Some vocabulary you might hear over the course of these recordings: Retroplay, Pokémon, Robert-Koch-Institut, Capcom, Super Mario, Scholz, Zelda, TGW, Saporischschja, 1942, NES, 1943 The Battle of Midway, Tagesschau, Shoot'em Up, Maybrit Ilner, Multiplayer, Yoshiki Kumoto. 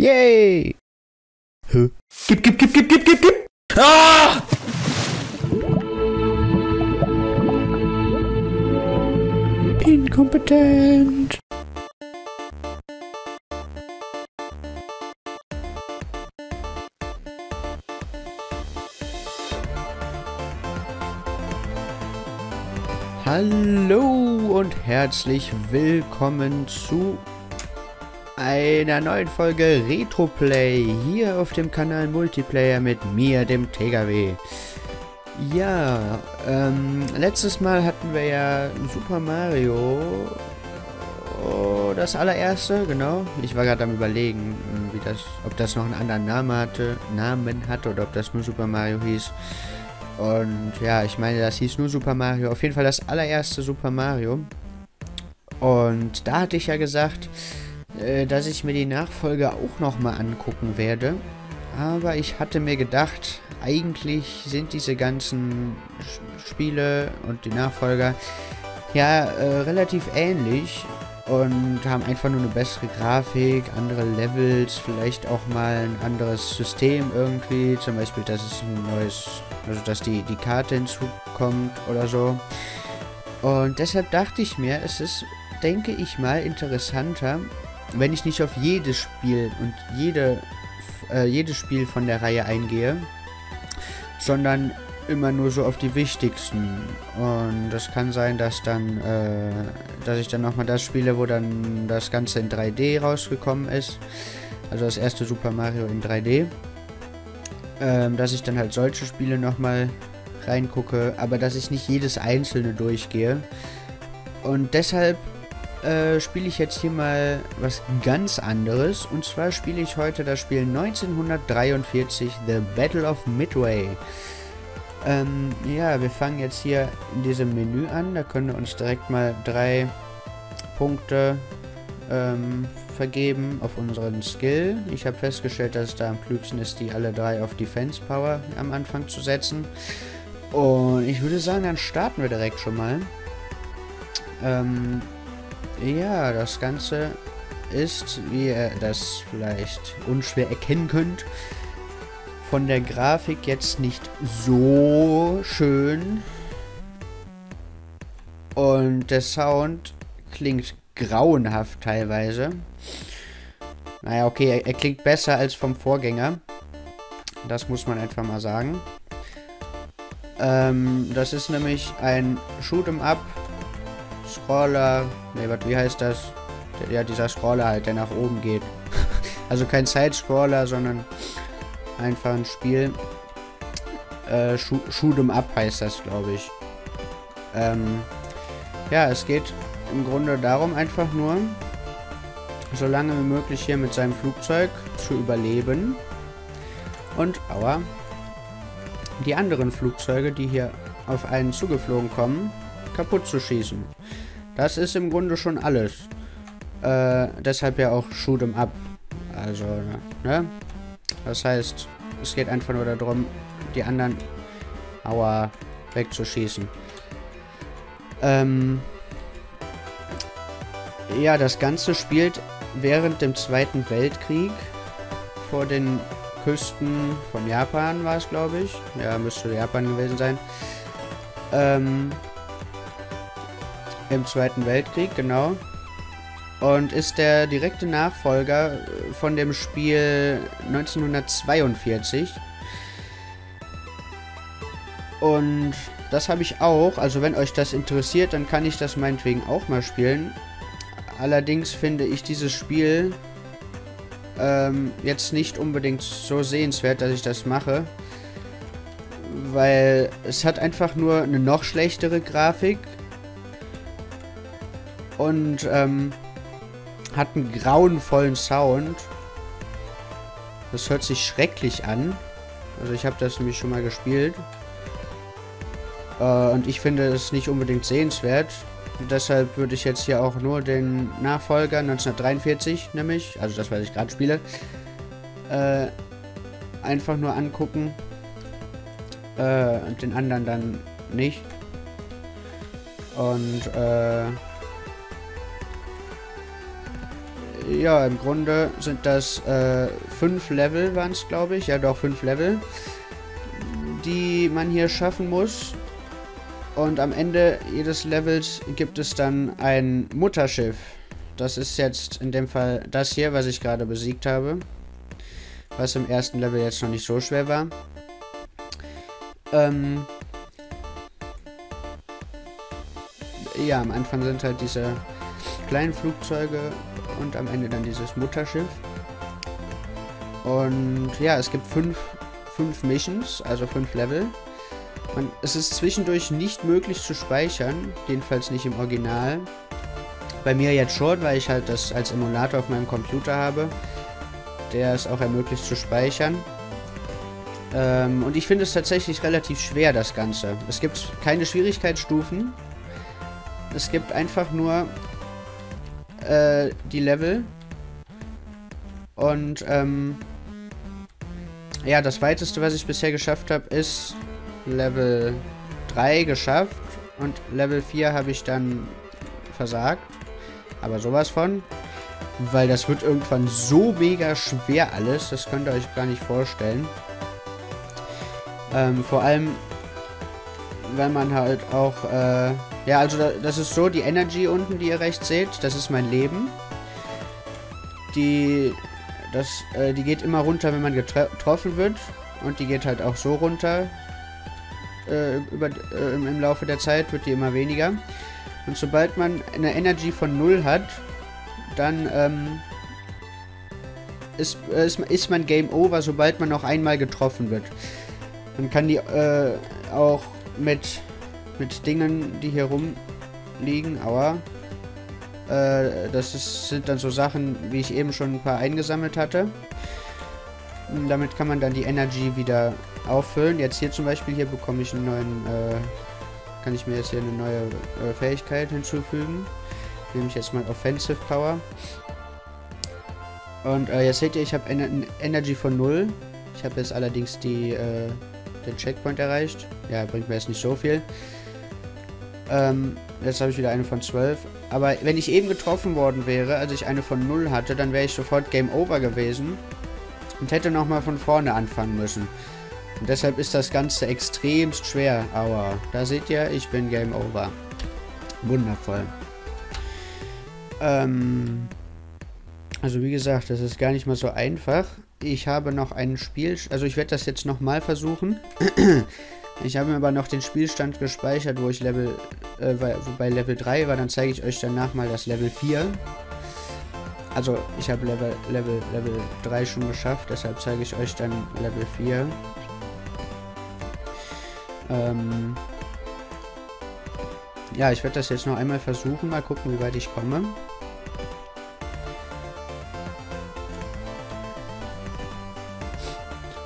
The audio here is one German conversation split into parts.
Yay! Hä? Gib! Ah! Inkompetent. Hallo und herzlich willkommen zu einer neuen Folge Retroplay hier auf dem Kanal Multiplayer mit mir, dem TGW. Ja, letztes Mal hatten wir ja Super Mario, das allererste, genau. Ich war gerade am Überlegen, ob das noch einen anderen Namen hatte oder ob das nur Super Mario hieß. Und ja, ich meine, das hieß nur Super Mario. Auf jeden Fall das allererste Super Mario. Und da hatte ich ja gesagt, dass ich mir die Nachfolge auch nochmal angucken werde. Aber ich hatte mir gedacht, eigentlich sind diese ganzen Spiele und die Nachfolger ja relativ ähnlich. Und haben einfach nur eine bessere Grafik, andere Levels, vielleicht auch mal ein anderes System irgendwie. Zum Beispiel, dass es ein neues, also dass die Karte hinzukommt oder so. Und deshalb dachte ich mir, es ist, denke ich mal, interessanter, wenn ich nicht auf jedes Spiel und jedes Spiel von der Reihe eingehe, sondern immer nur so auf die wichtigsten. Und das kann sein, dass dann dass ich dann nochmal das spiele, wo dann das Ganze in 3D rausgekommen ist, also das erste Super Mario in 3D, dass ich dann halt solche Spiele nochmal reingucke, aber dass ich nicht jedes einzelne durchgehe. Und deshalb spiele ich jetzt hier mal was ganz anderes, und zwar spiele ich heute das Spiel 1943 The Battle of Midway. Ja, wir fangen jetzt hier in diesem Menü an. Da können wir uns direkt mal 3 Punkte vergeben auf unseren Skill. Ich habe festgestellt, dass es da am klügsten ist, die alle 3 auf Defense Power am Anfang zu setzen. Und ich würde sagen, dann starten wir direkt schon mal. Ja, das Ganze ist, wie ihr das vielleicht unschwer erkennen könnt, von der Grafik jetzt nicht so schön. Und der Sound klingt grauenhaft teilweise. Naja, okay, er klingt besser als vom Vorgänger. Das muss man einfach mal sagen. Das ist nämlich ein Shoot'em Up Scroller. Ne, wie heißt das? Ja, dieser Scroller halt, der nach oben geht. Also kein Side-Scroller, sondern einfach ein Spiel. Shoot'em Up heißt das, glaube ich. Ja, es geht im Grunde darum, einfach nur so lange wie möglich hier mit seinem Flugzeug zu überleben. Und aua, die anderen Flugzeuge, die hier auf einen zugeflogen kommen, kaputt zu schießen. Das ist im Grunde schon alles. Deshalb ja auch Shoot'em Up. Also, ne? Das heißt, es geht einfach nur darum, die anderen aua, wegzuschießen. Ja, das Ganze spielt während dem Zweiten Weltkrieg vor den Küsten von Japan, war es, glaube ich. Ja, müsste Japan gewesen sein. Im Zweiten Weltkrieg, genau. Und ist der direkte Nachfolger von dem Spiel 1942. Und das habe ich auch. Also wenn euch das interessiert, dann kann ich das meinetwegen auch mal spielen. Allerdings finde ich dieses Spiel jetzt nicht unbedingt so sehenswert, dass ich das mache. Weil es hat einfach nur eine noch schlechtere Grafik. Und hat einen grauenvollen Sound. Das hört sich schrecklich an. Also ich habe das nämlich schon mal gespielt. Und ich finde es nicht unbedingt sehenswert. Und deshalb würde ich jetzt hier auch nur den Nachfolger 1943 nämlich, also das, was ich gerade spiele, einfach nur angucken. Und den anderen dann nicht. Und ja, im Grunde sind das 5 Level, waren es, glaube ich. Ja, doch, 5 Level, die man hier schaffen muss. Und am Ende jedes Levels gibt es dann ein Mutterschiff. Das ist jetzt in dem Fall das hier, was ich gerade besiegt habe. Was im ersten Level jetzt noch nicht so schwer war. Ja, am Anfang sind halt diese kleinen Flugzeuge und am Ende dann dieses Mutterschiff. Und ja, es gibt 5 Missions, also 5 Level. Es ist zwischendurch nicht möglich zu speichern, jedenfalls nicht im Original. Bei mir jetzt schon, weil ich halt das als Emulator auf meinem Computer habe, der es auch ermöglicht zu speichern. Und ich finde es tatsächlich relativ schwer, das Ganze. Es gibt keine Schwierigkeitsstufen. Es gibt einfach nur die Level. Und ja, das Weiteste, was ich bisher geschafft habe, ist Level 3 geschafft und Level 4 habe ich dann versagt, aber sowas von, weil das wird irgendwann so mega schwer alles, das könnt ihr euch gar nicht vorstellen. Vor allem, wenn man halt auch, ja, also das ist so, die Energy unten, die ihr rechts seht, das ist mein Leben. Die geht immer runter, wenn man getroffen wird, und die geht halt auch so runter. Im Laufe der Zeit wird die immer weniger. Und sobald man eine Energy von 0 hat, dann ist man Game Over, sobald man noch einmal getroffen wird. Man kann die auch mit Dingen, die hier rumliegen, aua, sind dann so Sachen, wie ich eben schon ein paar eingesammelt hatte. Und damit kann man dann die Energy wieder auffüllen. Jetzt hier zum Beispiel, hier bekomme ich einen neuen, kann ich mir jetzt hier eine neue Fähigkeit hinzufügen. Nehme ich jetzt mal Offensive Power. Und jetzt seht ihr, ich habe eine Energy von 0. Ich habe jetzt allerdings den Checkpoint erreicht. Ja, bringt mir jetzt nicht so viel. Jetzt habe ich wieder eine von 12. Aber wenn ich eben getroffen worden wäre, als ich eine von 0 hatte, dann wäre ich sofort Game Over gewesen. Und hätte nochmal von vorne anfangen müssen. Und deshalb ist das Ganze extremst schwer. Aua. Da seht ihr, ich bin Game Over. Wundervoll. Also wie gesagt, das ist gar nicht mal so einfach. Ich habe noch einen Spielstand. Also ich werde das jetzt nochmal versuchen. Ich habe mir aber noch den Spielstand gespeichert, wo ich bei Level 3 war. Dann zeige ich euch danach mal das Level 4. Also, ich habe Level 3 schon geschafft, deshalb zeige ich euch dann Level 4. Ja, ich werde das jetzt noch einmal versuchen, mal gucken, wie weit ich komme.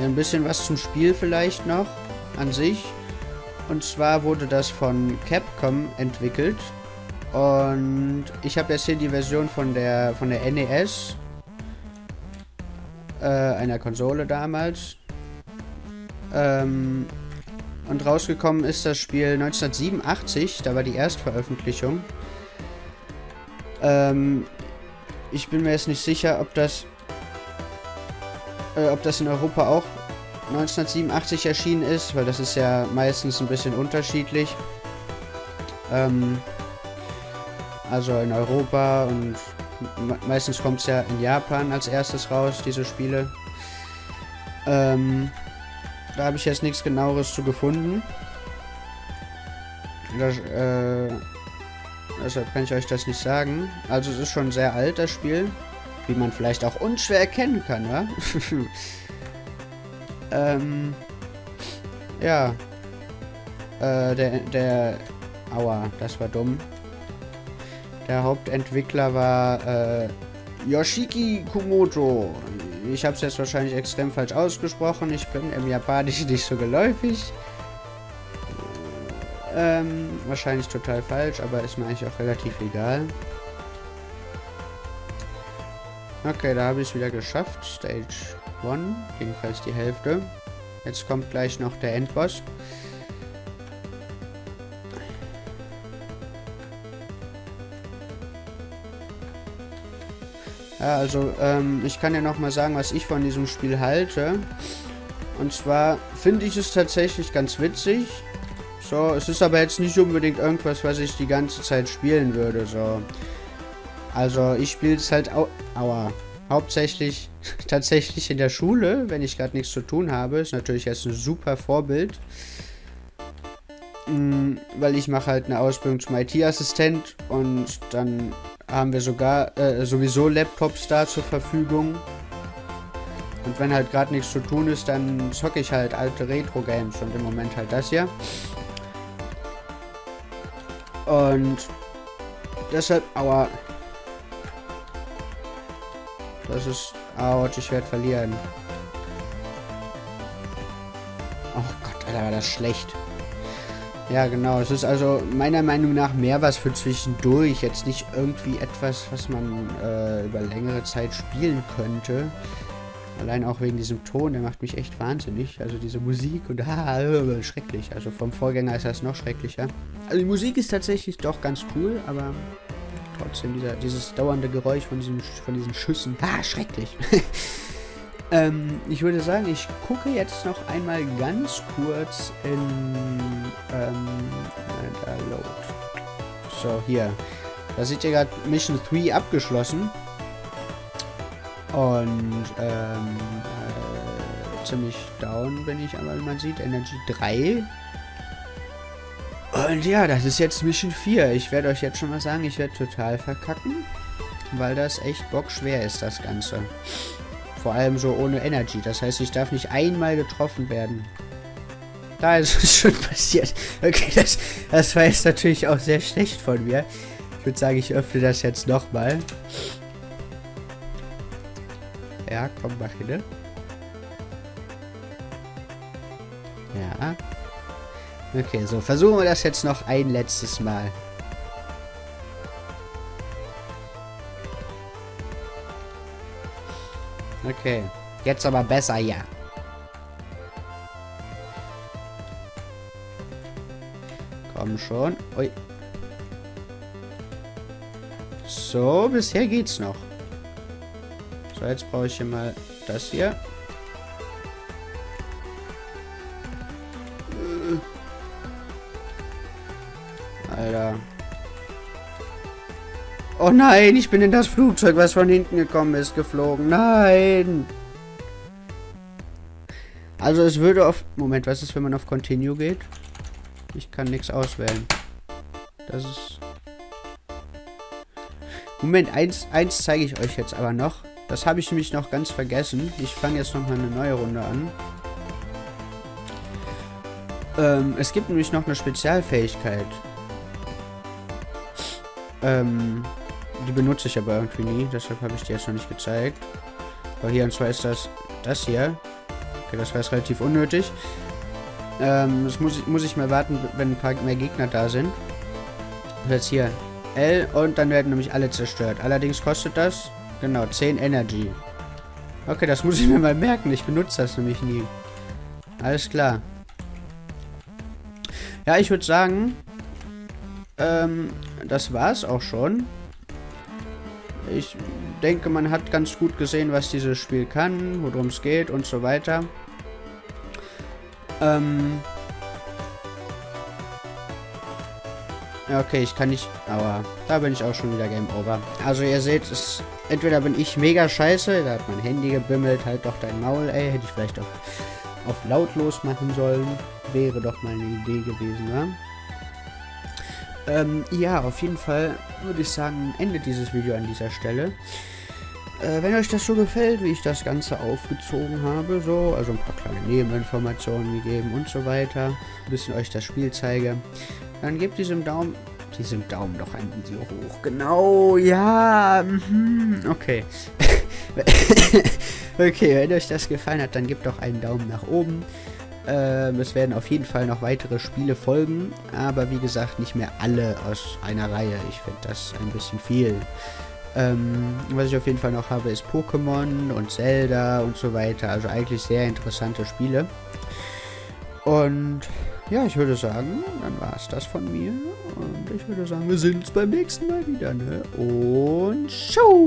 Ja, ein bisschen was zum Spiel vielleicht noch an sich. Und zwar wurde das von Capcom entwickelt. Und ich habe jetzt hier die Version von der NES, einer Konsole damals. Und rausgekommen ist das Spiel 1987, da war die Erstveröffentlichung. Ich bin mir jetzt nicht sicher, ob das in Europa auch 1987 erschienen ist, weil das ist ja meistens ein bisschen unterschiedlich. Also in Europa, und meistens kommt es ja in Japan als erstes raus, diese Spiele. Da habe ich jetzt nichts Genaueres zu gefunden. Deshalb kann ich euch das nicht sagen. Also es ist schon sehr alt, das Spiel. Wie man vielleicht auch unschwer erkennen kann, wa? Ja. Aua, das war dumm. Der Hauptentwickler war Yoshiki Kumoto. Ich habe es jetzt wahrscheinlich extrem falsch ausgesprochen. Ich bin im Japanischen nicht so geläufig. Wahrscheinlich total falsch, aber ist mir eigentlich auch relativ egal. Okay, da habe ich es wieder geschafft. Stage 1, jedenfalls die Hälfte. Jetzt kommt gleich noch der Endboss. Ja, also ich kann ja nochmal sagen, was ich von diesem Spiel halte. Und zwar finde ich es tatsächlich ganz witzig. So, es ist aber jetzt nicht unbedingt irgendwas, was ich die ganze Zeit spielen würde. So, also ich spiele es halt auch, hauptsächlich tatsächlich in der Schule, wenn ich gerade nichts zu tun habe. Ist natürlich jetzt ein super Vorbild, weil ich mache halt eine Ausbildung zum IT-Assistent und dann haben wir sogar sowieso Laptops da zur Verfügung. Und wenn halt gerade nichts zu tun ist, dann zocke ich halt alte Retro-Games und im Moment halt das hier. Und deshalb, das ist, ich werde verlieren. Oh Gott, Alter, war das schlecht. Ja, genau, es ist also meiner Meinung nach mehr was für zwischendurch. Jetzt nicht irgendwie etwas, was man über längere Zeit spielen könnte. Allein auch wegen diesem Ton, der macht mich echt wahnsinnig. Also diese Musik und schrecklich. Also vom Vorgänger ist das noch schrecklicher. Also die Musik ist tatsächlich doch ganz cool, aber trotzdem dieses dauernde Geräusch von diesen Schüssen. Schrecklich. Ich würde sagen, ich gucke jetzt noch einmal ganz kurz in so, hier. Da seht ihr gerade Mission 3 abgeschlossen. Und ziemlich down bin ich, aber man sieht Energy 3. Und ja, das ist jetzt Mission 4. Ich werde euch jetzt schon mal sagen, ich werde total verkacken, weil das echt bockschwer ist, das Ganze. Vor allem so ohne Energy. Das heißt, ich darf nicht einmal getroffen werden. Da ist es schon passiert. Okay, das war jetzt natürlich auch sehr schlecht von mir. Ich würde sagen, ich öffne das jetzt nochmal. Ja, komm, mach hin. Ja. Okay, so, versuchen wir das jetzt noch ein letztes Mal. Okay, jetzt aber besser, ja. Komm schon. Ui. So, bisher geht's noch. So, jetzt brauche ich hier mal das hier. Alter. Oh nein, ich bin in das Flugzeug, was von hinten gekommen ist, geflogen. Nein! Also es würde auf... Moment, was ist, wenn man auf Continue geht? Ich kann nichts auswählen. Das ist... Moment, eins zeige ich euch jetzt aber noch. Das habe ich nämlich noch ganz vergessen. Ich fange jetzt nochmal eine neue Runde an. Es gibt nämlich noch eine Spezialfähigkeit. Die benutze ich aber irgendwie nie. Deshalb habe ich die jetzt noch nicht gezeigt. Aber hier, und zwar ist das hier. Okay, das war jetzt relativ unnötig. Das muss ich mal warten, wenn ein paar mehr Gegner da sind. Und jetzt hier L und dann werden nämlich alle zerstört. Allerdings kostet das... Genau, 10 Energy. Okay, das muss ich mir mal merken. Ich benutze das nämlich nie. Alles klar. Ja, ich würde sagen, das war's auch schon. Ich denke, man hat ganz gut gesehen, was dieses Spiel kann, worum es geht und so weiter. Ja, okay, ich kann nicht... Aber da bin ich auch schon wieder Game Over. Also ihr seht, es... Entweder bin ich mega scheiße, da hat mein Handy gebimmelt, halt doch dein Maul, ey, hätte ich vielleicht auch auf lautlos machen sollen. Wäre doch mal eine Idee gewesen, ja? Ja, auf jeden Fall würde ich sagen, endet dieses Video an dieser Stelle. Wenn euch das so gefällt, wie ich das Ganze aufgezogen habe, so, also ein paar kleine Nebeninformationen gegeben und so weiter, ein bisschen euch das Spiel zeige, dann gebt diesem Daumen doch ein Video hoch. Genau, ja. Okay. Okay, wenn euch das gefallen hat, dann gebt doch einen Daumen nach oben. Es werden auf jeden Fall noch weitere Spiele folgen, aber wie gesagt, nicht mehr alle aus einer Reihe. Ich finde das ein bisschen viel. Was ich auf jeden Fall noch habe, ist Pokémon und Zelda und so weiter. Also eigentlich sehr interessante Spiele. Und... ja, ich würde sagen, dann war es das von mir. Und ich würde sagen, wir sehen uns beim nächsten Mal wieder, ne? Und ciao!